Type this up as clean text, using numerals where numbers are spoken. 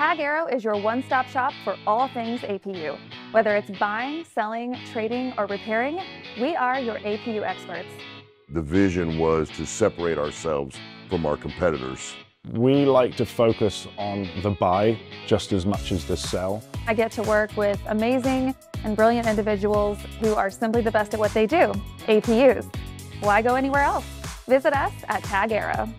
TAG Aero is your one-stop shop for all things APU. Whether it's buying, selling, trading, or repairing, we are your APU experts. The vision was to separate ourselves from our competitors. We like to focus on the buy just as much as the sell. I get to work with amazing and brilliant individuals who are simply the best at what they do, APUs. Why go anywhere else? Visit us at TAG Aero.